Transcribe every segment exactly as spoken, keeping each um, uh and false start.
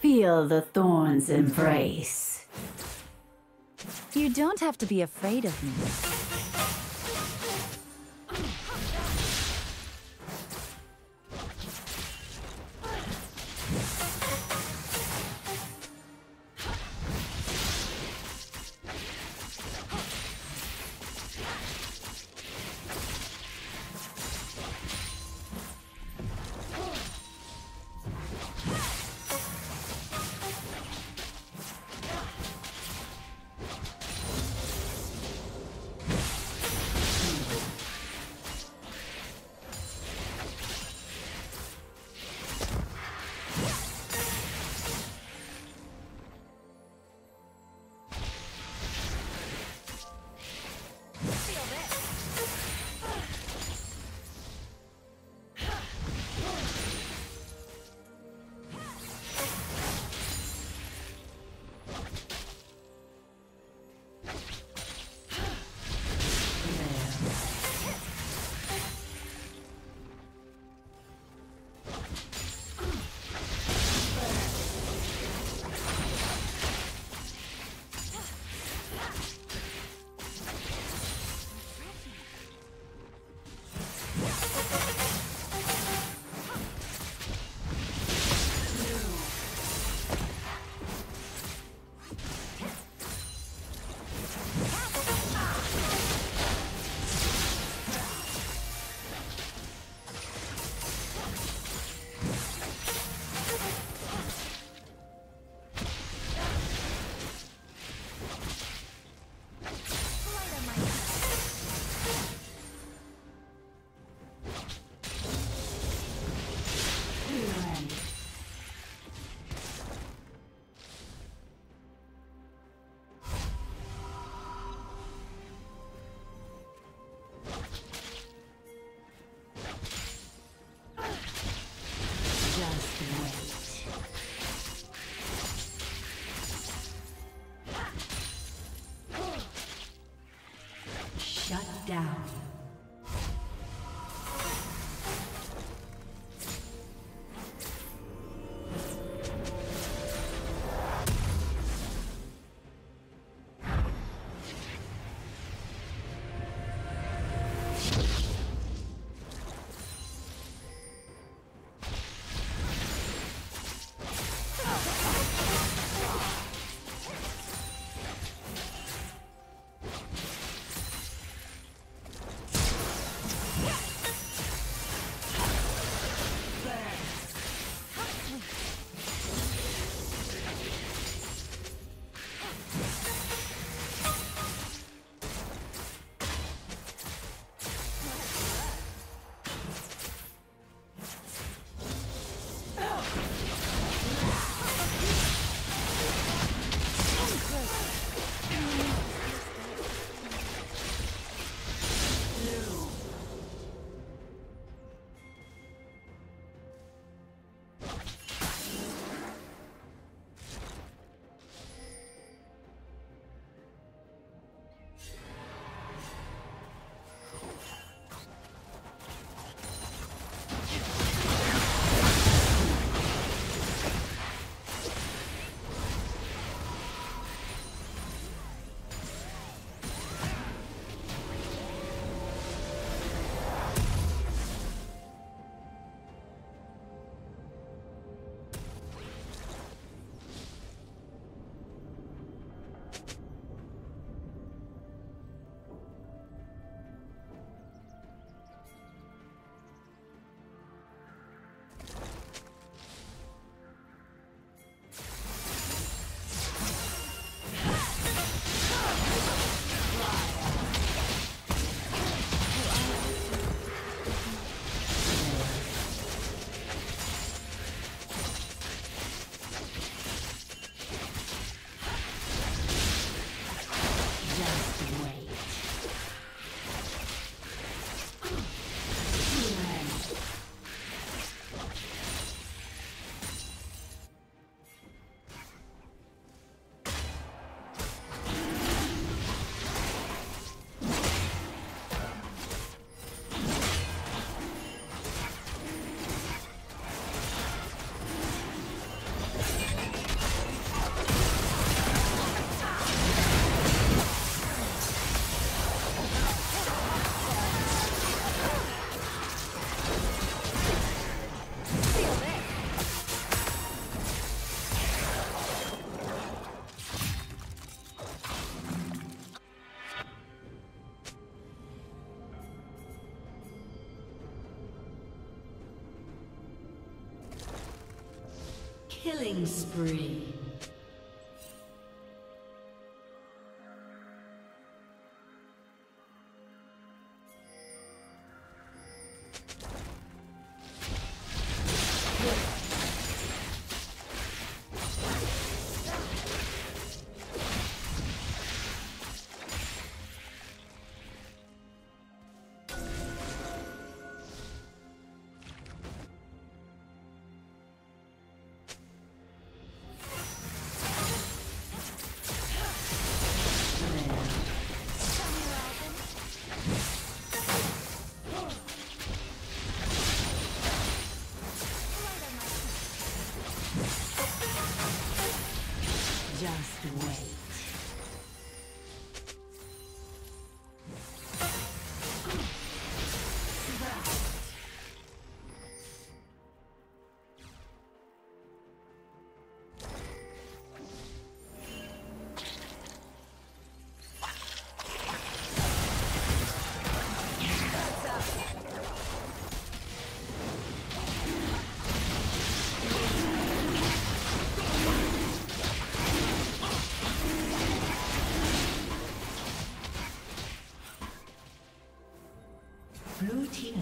Feel the thorns embrace. You don't have to be afraid of me. Killing spree.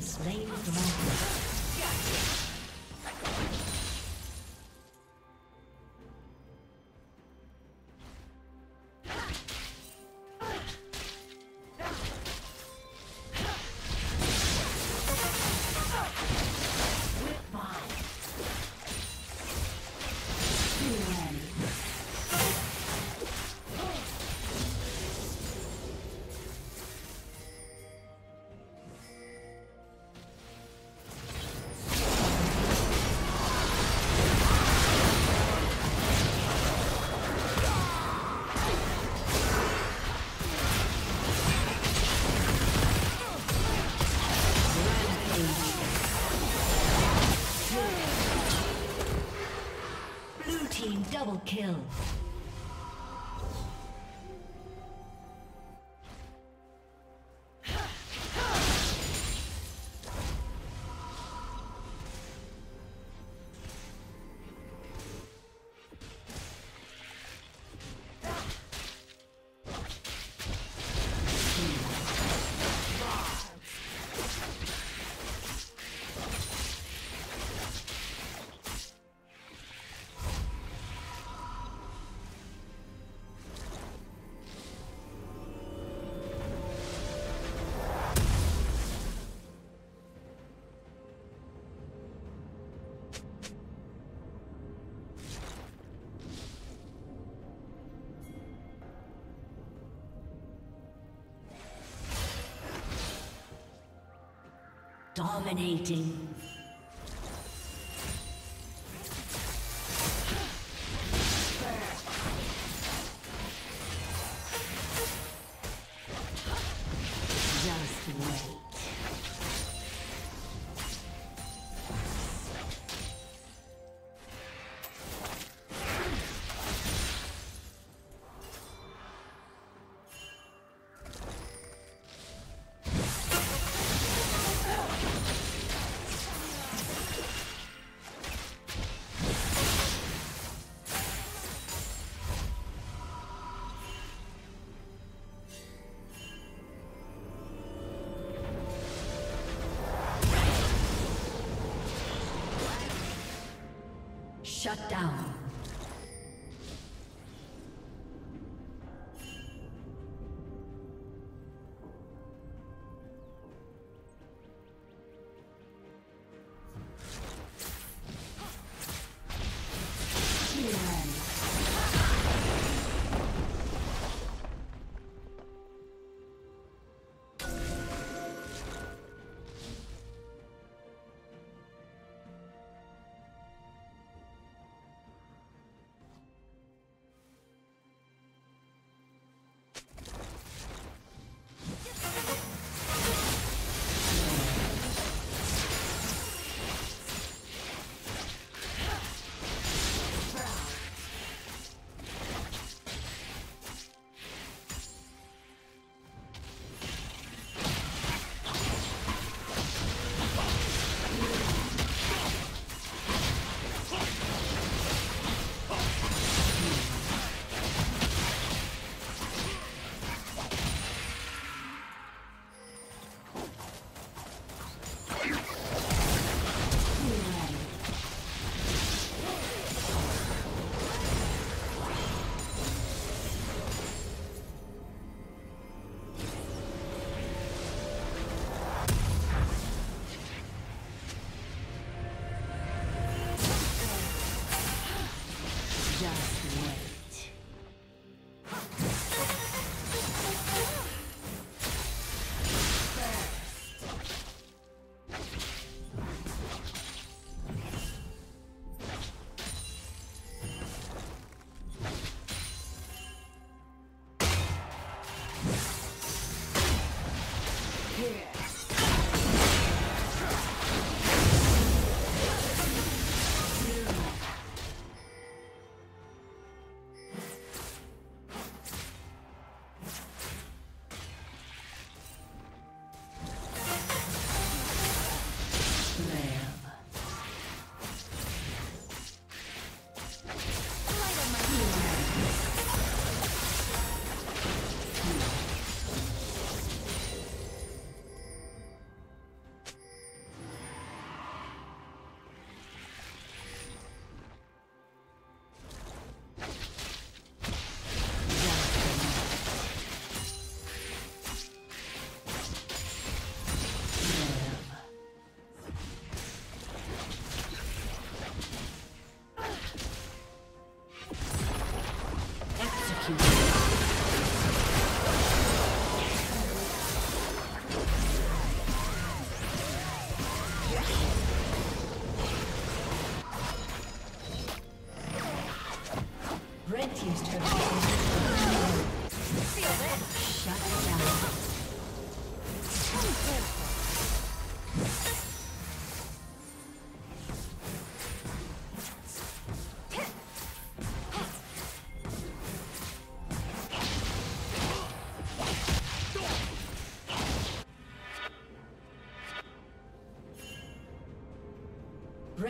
Slain the dragon. Double kill. Dominating. Shut down. Red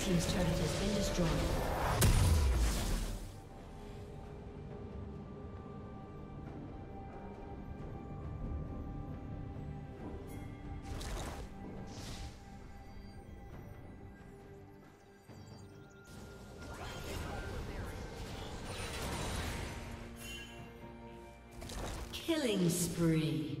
Team's turret has been destroyed. Killing spree.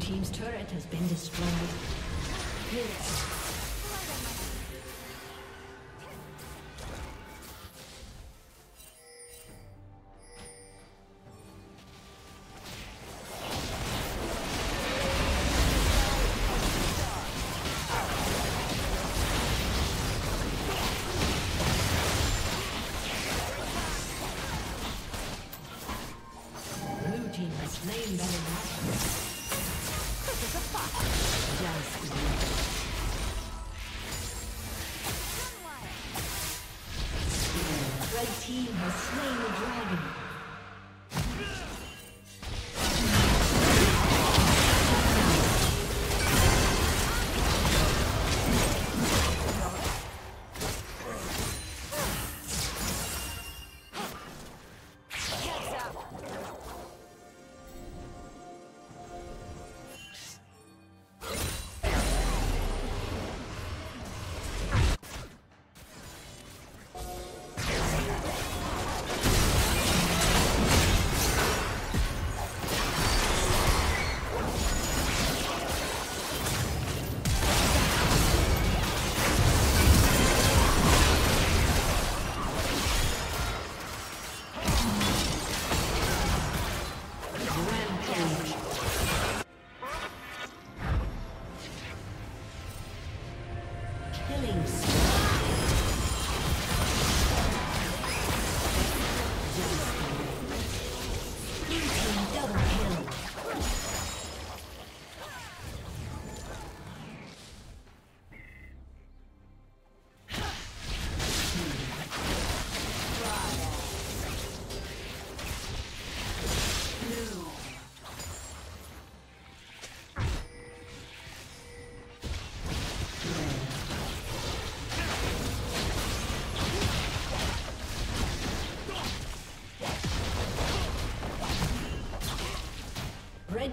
Team's turret has been destroyed. Yes. Blue team has slain Belladonna. Red team has slain the dragon. Red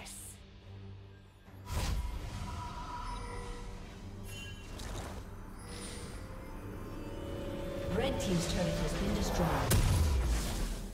team's turret has been destroyed. Here.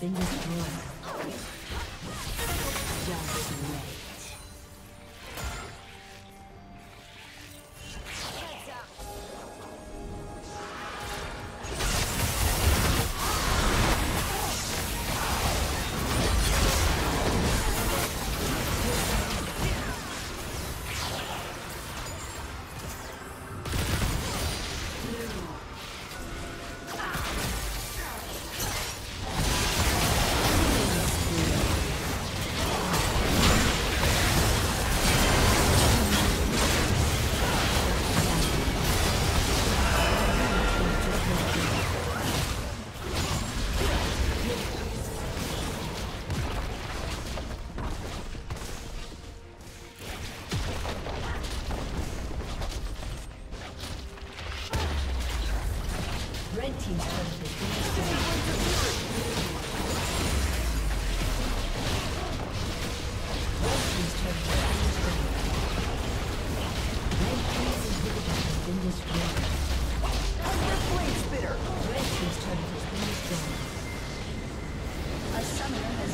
been destroyed. Just wait.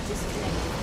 Disconnected.